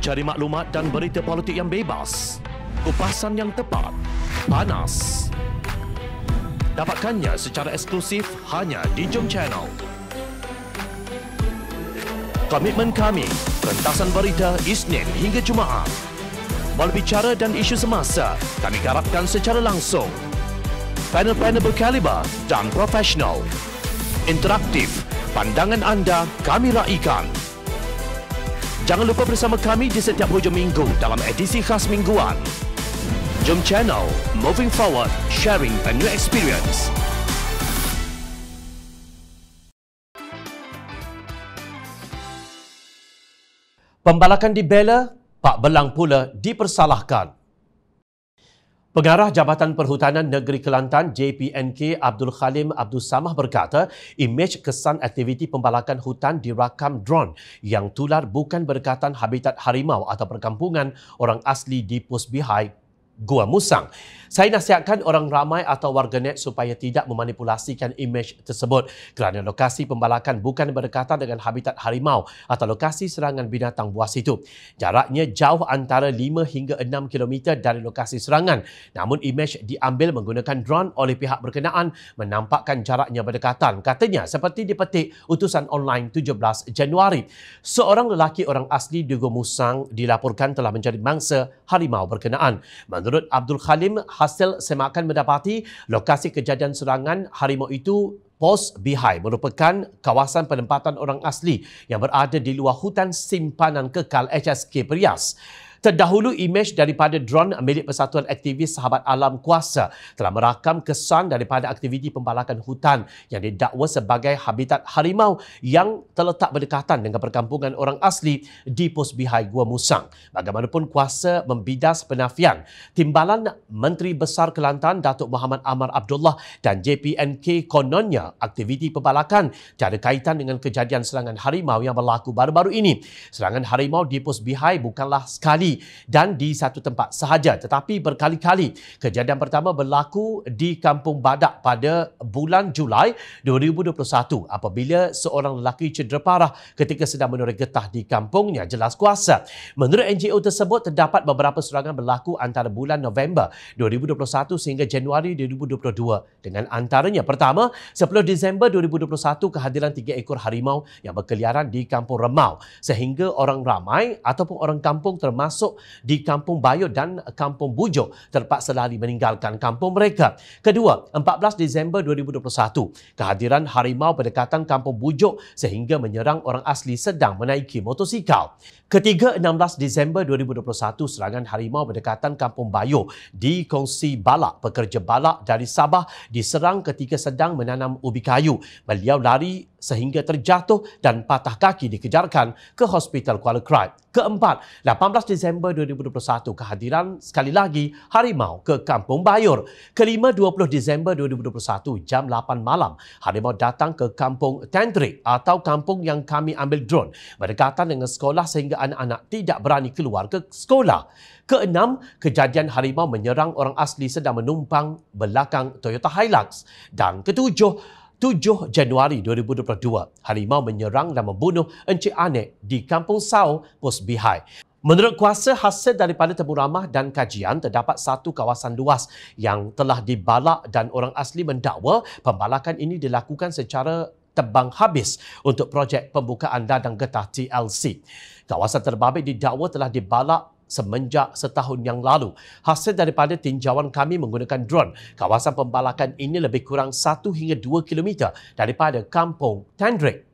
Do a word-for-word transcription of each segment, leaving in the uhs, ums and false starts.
Cari maklumat dan berita politik yang bebas. Kupasan yang tepat. Panas. Dapatkannya secara eksklusif hanya di Jom Channel. Komitmen kami, pentasan berita Isnin hingga Jumaat. Berbicara dan isu semasa, kami garapkan secara langsung. Panel-panel berkaliber dan profesional. Interaktif, pandangan anda kami raikan. Jangan lupa bersama kami di setiap hujung minggu dalam edisi khas mingguan. Jom Channel, moving forward, sharing a new experience. Pembalakan dibela, Pak Belang pula dipersalahkan. Pengarah Jabatan Perhutanan Negeri Kelantan J P N K Abdul Khalim Abdul Samah berkata, imej kesan aktiviti pembalakan hutan dirakam drone yang tular bukan berkaitan habitat harimau atau perkampungan orang asli di Pos Bihai, Gua Musang. Saya nasihatkan orang ramai atau warganet supaya tidak memanipulasikan imej tersebut kerana lokasi pembalakan bukan berkaitan dengan habitat harimau atau lokasi serangan binatang buas itu. Jaraknya jauh antara lima hingga enam kilometer dari lokasi serangan. Namun imej diambil menggunakan drone oleh pihak berkenaan menampakkan jaraknya berdekatan. Katanya seperti dipetik utusan online tujuh belas Januari. Seorang lelaki orang asli di Gua Musang dilaporkan telah menjadi mangsa harimau berkenaan. Menurut Abdul Khalim, hasil semakan mendapati lokasi kejadian serangan harimau itu Pos Bihai merupakan kawasan penempatan orang asli yang berada di luar hutan simpanan kekal H S K Perias. Terdahulu, imej daripada drone milik Persatuan Aktivis Sahabat Alam Kuasa telah merakam kesan daripada aktiviti pembalakan hutan yang didakwa sebagai habitat harimau yang terletak berdekatan dengan perkampungan orang asli di Pos Bihai, Gua Musang. Bagaimanapun, kuasa membidas penafian. Timbalan Menteri Besar Kelantan Dato' Mohd Amar Abdullah dan J P N K kononnya aktiviti pembalakan tiada kaitan dengan kejadian serangan harimau yang berlaku baru-baru ini. Serangan harimau di Pos Bihai bukanlah sekali dan di satu tempat sahaja tetapi berkali-kali. Kejadian pertama berlaku di Kampung Badak pada bulan Julai dua ribu dua puluh satu apabila seorang lelaki cedera parah ketika sedang menoreh getah di kampungnya, jelas kuasa. Menurut N G O tersebut, terdapat beberapa serangan berlaku antara bulan November dua ribu dua puluh satu sehingga Januari dua ribu dua puluh dua. Dengan antaranya, pertama, sepuluh Disember dua ribu dua puluh satu kehadiran tiga ekor harimau yang berkeliaran di Kampung Remau sehingga orang ramai ataupun orang kampung termasuk di Kampung Bayu dan Kampung Bujok terpaksa lari meninggalkan kampung mereka. Kedua, empat belas Disember dua ribu dua puluh satu, kehadiran harimau berdekatan Kampung Bujok sehingga menyerang orang asli sedang menaiki motosikal. Ketiga, enam belas Disember dua ribu dua puluh satu, serangan harimau berdekatan Kampung Bayor di Konsi Balak. Pekerja balak dari Sabah diserang ketika sedang menanam ubi kayu. Beliau lari sehingga terjatuh dan patah kaki, dikejarkan ke Hospital Kuala Krai. Keempat, lapan belas Disember dua ribu dua puluh satu, kehadiran sekali lagi harimau ke Kampung Bayor. Kelima, dua puluh Disember dua ribu dua puluh satu, jam lapan malam, harimau datang ke Kampung Tendrik atau kampung yang kami ambil drone berdekatan dengan sekolah sehingga anak-anak tidak berani keluar ke sekolah. Keenam, kejadian harimau menyerang orang asli sedang menumpang belakang Toyota Hilux. Dan ketujuh, tujuh Januari dua ribu dua puluh dua, harimau menyerang dan membunuh Encik Anek di Kampung Sao, Pos Bihai. Menurut kuasa, hasil daripada temu ramah dan kajian, terdapat satu kawasan luas yang telah dibalak dan orang asli mendakwa pembalakan ini dilakukan secara tebang habis untuk projek pembukaan ladang getah T L C. Kawasan terbabit didakwa telah dibalak semenjak setahun yang lalu. Hasil daripada tinjauan kami menggunakan drone, kawasan pembalakan ini lebih kurang satu hingga dua kilometer daripada Kampung Tendrik.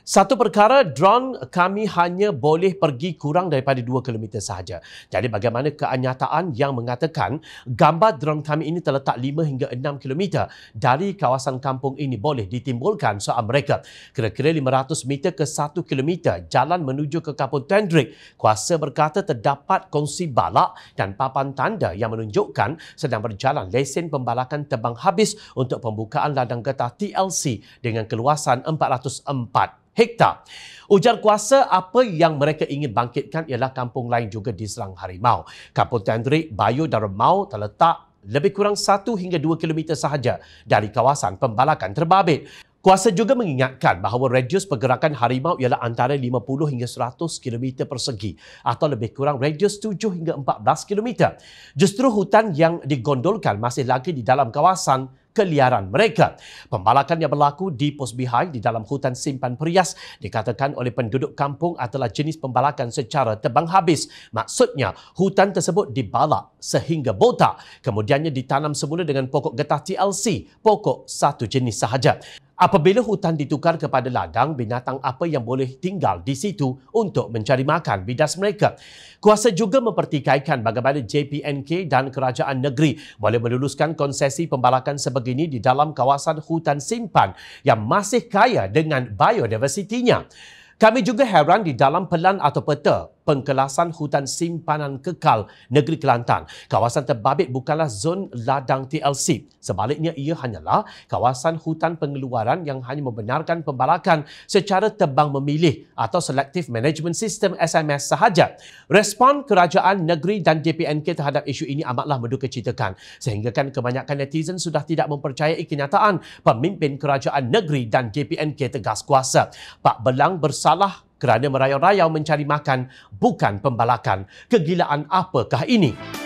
Satu perkara, drone kami hanya boleh pergi kurang daripada dua kilometer sahaja. Jadi bagaimana kenyataan yang mengatakan gambar drone kami ini terletak lima hingga enam kilometer dari kawasan kampung ini boleh ditimbulkan soal mereka. Kira-kira lima ratus meter ke satu kilometer jalan menuju ke Kampung Tendrik. Kuasa berkata terdapat kongsi balak dan papan tanda yang menunjukkan sedang berjalan lesen pembalakan tebang habis untuk pembukaan ladang getah T L C dengan keluasan empat ratus empat hektar. Ujar kuasa, apa yang mereka ingin bangkitkan ialah kampung lain juga diserang harimau. Kampung Tendrik, Bayu dan Darumau terletak lebih kurang satu hingga dua kilometer sahaja dari kawasan pembalakan terbabit. Kuasa juga mengingatkan bahawa radius pergerakan harimau ialah antara lima puluh hingga seratus kilometer persegi atau lebih kurang radius tujuh hingga empat belas kilometer. Justru hutan yang digondolkan masih lagi di dalam kawasan keliaran mereka. Pembalakan yang berlaku di Pos Bihai di dalam hutan simpan Perias dikatakan oleh penduduk kampung adalah jenis pembalakan secara tebang habis. Maksudnya, hutan tersebut dibalak sehingga botak, kemudiannya ditanam semula dengan pokok getah T L C, pokok satu jenis sahaja. Apabila hutan ditukar kepada ladang, binatang apa yang boleh tinggal di situ untuk mencari makan bidas mereka. Kuasa juga mempertikaikan bagaimana J P N K dan kerajaan negeri boleh meluluskan konsesi pembalakan sebegini di dalam kawasan hutan simpan yang masih kaya dengan biodiversitinya. Kami juga heran di dalam pelan atau peta pengkelasan hutan simpanan kekal negeri Kelantan. Kawasan terbabit bukanlah zon ladang T L C. Sebaliknya, ia hanyalah kawasan hutan pengeluaran yang hanya membenarkan pembalakan secara tebang memilih atau Selective Management System S M S sahaja. Respon kerajaan negeri dan J P N K terhadap isu ini amatlah mendukacitakan, sehinggakan kebanyakan netizen sudah tidak mempercayai kenyataan pemimpin kerajaan negeri dan J P N K tegas kuasa. Pak Belang bersalah kerana merayau-rayau mencari makan, bukan pembalakan. Kegilaan apakah ini?